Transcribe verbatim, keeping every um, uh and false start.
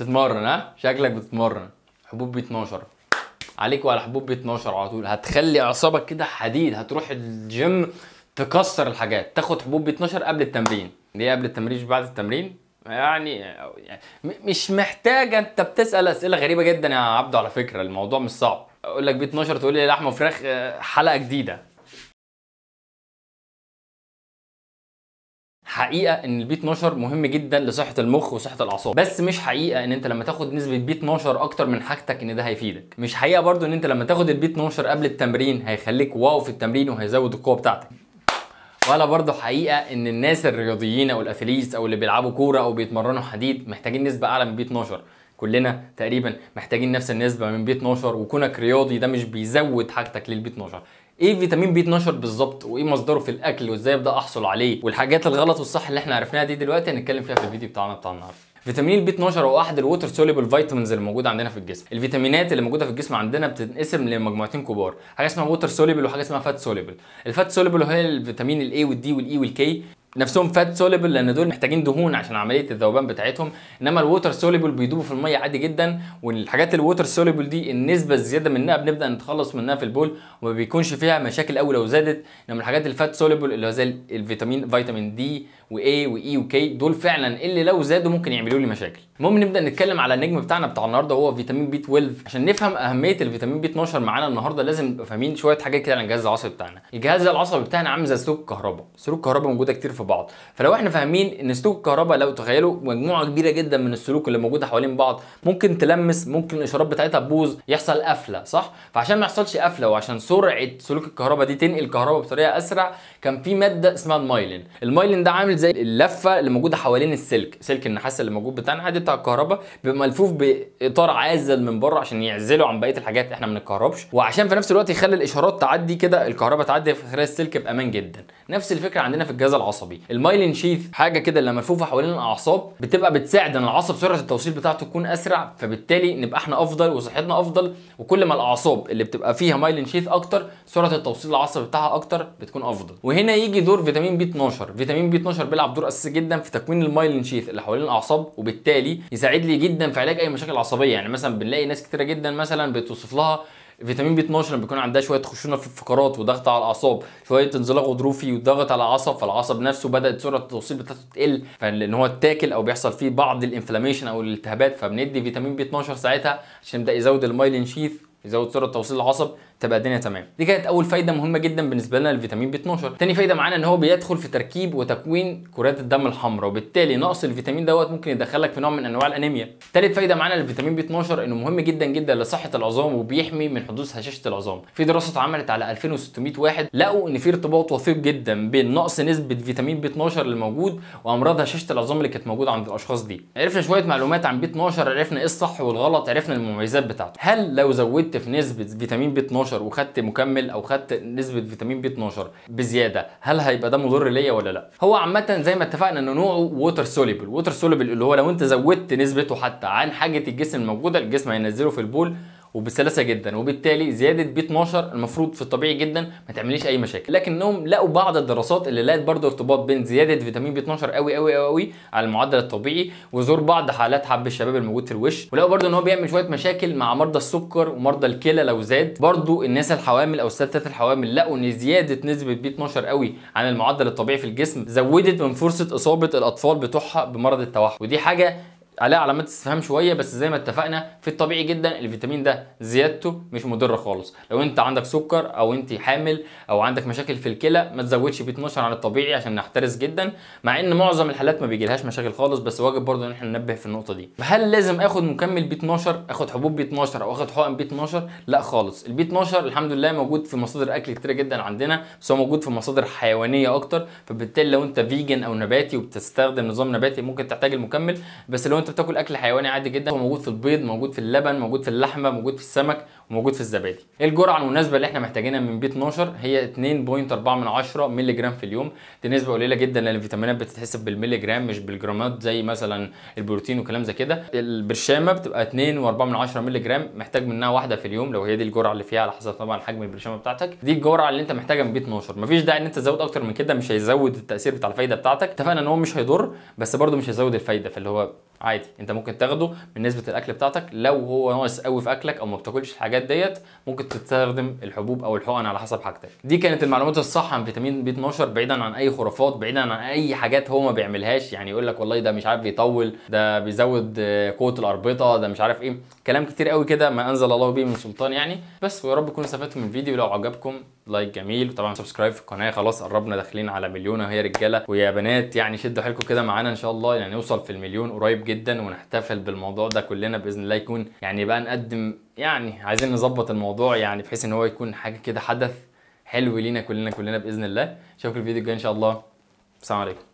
بتتمرن. ها شكلك بتتمرن حبوب بي اتناشر عليك وعلى حبوب بي اتناشر على طول، هتخلي اعصابك كده حديد، هتروح الجيم تكسر الحاجات. تاخد حبوب بي اتناشر قبل التمرين. ليه قبل التمرين مش بعد التمرين؟ يعني, يعني مش محتاجه انت بتسال اسئله غريبه جدا يا عبدو. على فكره الموضوع مش صعب، اقول لك بي اتناشر تقول لي لحمه وفراخ حلقه جديده. حقيقه ان البي اتناشر مهم جدا لصحه المخ وصحه الاعصاب، بس مش حقيقه ان انت لما تاخد نسبه بي اتناشر اكتر من حاجتك ان ده هيفيدك. مش حقيقه برضو ان انت لما تاخد البي اتناشر قبل التمرين هيخليك واو في التمرين وهيزود القوه بتاعتك. ولا برضه حقيقه ان الناس الرياضيين او الاثليتس او اللي بيلعبوا كوره او بيتمرنوا حديد محتاجين نسبه اعلى من بي اتناشر. كلنا تقريبا محتاجين نفس النسبه من بي اتناشر، وكونك رياضي ده مش بيزود حاجتك للبي اتناشر. ايه فيتامين بي اتناشر بالظبط، وايه مصدره في الاكل، وازاي ابدا احصل عليه، والحاجات الغلط والصح اللي احنا عرفناها دي دلوقتي هنتكلم فيها في الفيديو بتاعنا بتاع النهارده. فيتامين البي اتناشر هو احد الووتر سوليبل فيتامينز اللي موجوده عندنا في الجسم. الفيتامينات اللي موجوده في الجسم عندنا بتنقسم لمجموعتين كبار، حاجه اسمها ووتر سوليبل وحاجه اسمها فات سوليبل. الفات سوليبل هي الفيتامين الاي والدي والاي والكي، نفسهم فات سوليبل لان دول محتاجين دهون عشان عمليه الذوبان بتاعتهم، انما الووتر سوليبل بيدوبوا في الميه عادي جدا. والحاجات الووتر سوليبل دي النسبه الزياده منها بنبدا نتخلص منها في البول وما بيكونش فيها مشاكل قوي لو زادت، انما الحاجات الفات سوليبل اللي هو زي الفيتامين فيتامين دي واي واي وكي دول فعلا اللي لو زادوا ممكن يعملوا لي مشاكل. المهم نبدا نتكلم على النجم بتاعنا بتاع النهارده وهو فيتامين بي اتناشر. عشان نفهم اهميه الفيتامين بي اتناشر معانا النهارده لازم نبقى فاهمين شويه حاجات كده عن الجهاز العصبي بتاعنا. الجهاز العصبي بتاعنا عامل زي سلوك الكهرباء، سلوك الكهرباء موجوده كتير في بعض. فلو احنا فاهمين ان سلوك الكهرباء لو تخيلوا مجموعه كبيره جدا من السلوك اللي موجوده حوالين بعض ممكن تلمس، ممكن الاشارات بتاعتها تبوظ، يحصل قفله، صح؟ فعشان ما يحصلش قفله وعشان سرعه سلوك الكهرباء دي تنقل الكهرباء بطريقه اسرع كان في ماده اسمها المايلين. المايلين ده عامل زي اللفه اللي موجوده حوالين السلك، سلك النحاس اللي موجود بتاعنا عادي بتاع الكهرباء بيبقى ملفوف باطار عازل من بره عشان يعزله عن بقيه الحاجات احنا ما بنتكهربش، وعشان في نفس الوقت يخلي الاشارات تعدي كده الكهرباء تعدي في خلال السلك بامان جدا. نفس الفكره عندنا في الجهاز العصبي. المايلين شيث حاجه كده اللي ملفوفه حوالين الاعصاب بتبقى بتساعد ان العصب سرعه التوصيل بتاعته تكون اسرع، فبالتالي نبقى احنا افضل وصحتنا افضل. وكل ما الاعصاب اللي بتبقى فيها مايلين شيث اكتر سرعه التوصيل العصبي بتاعها اكتر بتكون افضل. وهنا يجي دور فيتامين بي اتناشر. فيتامين بي اتناشر بيلعب دور اساسي جدا في تكوين المايلين شيث اللي حوالين الاعصاب، وبالتالي يساعد لي جدا في علاج اي مشاكل عصبيه. يعني مثلا بنلاقي ناس كتيره جدا مثلا بتوصف لها فيتامين بي اتناشر بيكون عندها شويه خشونه في الفقرات وضغط على الاعصاب، شويه انزلاق غضروفي وضغط على العصب، فالعصب نفسه بدات سرعه التوصيل بتاعته تقل فان هو اتاكل او بيحصل فيه بعض الانفلاميشن او الالتهابات، فبندي فيتامين بي اتناشر ساعتها عشان يبدا يزود المايلين شيث يزود سرعه توصيل العصب تبقى الدنيا تمام. دي كانت اول فايده مهمه جدا بالنسبه لنا للفيتامين بي اتناشر. تاني فايده معانا ان هو بيدخل في تركيب وتكوين كرات الدم الحمراء، وبالتالي نقص الفيتامين دوت ممكن يدخلك في نوع من انواع الانيميا. تالت فايده معانا للفيتامين بي اتناشر انه مهم جدا جدا لصحه العظام وبيحمي من حدوث هشاشه العظام. في دراسه اتعملت على الفين وستمية واحد لقوا ان في ارتباط وثيق جدا بين نقص نسبه فيتامين بي اتناشر اللي موجود وامراض هشاشه العظام اللي كانت موجوده عند الاشخاص دي. عرفنا شويه معلومات عن بي اتناشر، عرفنا ايه الصح والغلط، عرفنا المميزات بتاعته. هل لو زودت في نسبه فيتامين بي اتناشر وخدت مكمل او خدت نسبه فيتامين بي اتناشر بزياده هل هيبقى ده مضر ليا ولا لا؟ هو عامه زي ما اتفقنا ان نوعه ووتر سوليبل. ووتر سوليبل اللي هو لو انت زودت نسبته حتى عن حاجه الجسم الموجوده الجسم هينزله في البول وبسلاسه جدا، وبالتالي زياده بي اتناشر المفروض في الطبيعي جدا ما تعمليش اي مشاكل. لكنهم لقوا بعض الدراسات اللي لقت برضه ارتباط بين زياده فيتامين بي اتناشر قوي قوي قوي على المعدل الطبيعي وظهور بعض حالات حب الشباب الموجود في الوش، ولقوا برضه ان هو بيعمل شويه مشاكل مع مرضى السكر ومرضى الكلى لو زاد. برضه الناس الحوامل او الستات الحوامل لقوا ان زياده نسبه بي اتناشر قوي عن المعدل الطبيعي في الجسم زودت من فرصه اصابه الاطفال بتوعها بمرض التوحد، ودي حاجه عليها علامات استفهام شويه. بس زي ما اتفقنا في الطبيعي جدا الفيتامين ده زيادته مش مضره خالص. لو انت عندك سكر او انت حامل او عندك مشاكل في الكلى ما تزودش بي اتناشر عن الطبيعي عشان نحترس جدا، مع ان معظم الحالات ما بيجيلهاش مشاكل خالص، بس واجب برضه ان احنا ننبه في النقطه دي. هل لازم اخد مكمل بي اتناشر، اخد حبوب بي اتناشر او اخد حقن بي اتناشر؟ لا خالص. البي اتناشر الحمد لله موجود في مصادر اكل كتير جدا عندنا، بس هو موجود في مصادر حيوانيه اكتر، فبالتالي لو انت فيجن او نباتي وبتستخدم نظام نباتي ممكن تحتاج المكمل، بس لو انت بتاكل اكل حيواني عادي جدا هو موجود في البيض، موجود في اللبن، موجود في اللحمه، موجود في السمك، وموجود في الزبادي. الجرعه المناسبه اللي احنا محتاجينها من بي اتناشر هي اتنين فاصلة اربعة مللي جرام في اليوم. دي نسبه قليله جدا لان الفيتامينات بتتحسب بالمللي جرام مش بالجرامات زي مثلا البروتين وكلام زي كده. البرشامه بتبقى اتنين فاصلة اربعة مللي جرام محتاج منها واحده في اليوم لو هي دي الجرعه اللي فيها، على حسب طبعا حجم البرشامه بتاعتك. دي الجرعه اللي انت محتاجها من بي اتناشر، مفيش داعي ان انت تزود اكتر من كده، مش هيزود التاثير بتاع الفايده بتاعتك. اتفقنا ان هو مش هيضر بس برده مش هيزود الفايده، فاللي هو عادي، انت ممكن تاخده من نسبه الاكل بتاعتك. لو هو ناقص قوي في اكلك او ما بتاكلش الحاجات ديت، ممكن تستخدم الحبوب او الحقن على حسب حاجتك. دي كانت المعلومات الصح عن فيتامين بي اتناشر، بعيدا عن اي خرافات، بعيدا عن اي حاجات هو ما بيعملهاش، يعني يقول لك والله ده مش عارف بيطول، ده بيزود قوه الاربطه، ده مش عارف ايه، كلام كتير قوي كده ما انزل الله به من سلطان يعني. بس ويا رب تكونوا استفدتوا من الفيديو، لو عجبكم لايك جميل، وطبعا سبسكرايب في القناه. خلاص قربنا داخلين على مليون اهي يا رجاله ويا بنات، يعني شدوا حيلكم كده معانا ان شاء الله، يعني نوصل في المليون قريب جدا ونحتفل بالموضوع ده كلنا باذن الله. يكون يعني بقى نقدم، يعني عايزين نظبط الموضوع يعني بحيث ان هو يكون حاجه كده، حدث حلو لينا كلنا كلنا باذن الله. اشوفكم الفيديو الجاي ان شاء الله، السلام عليكم.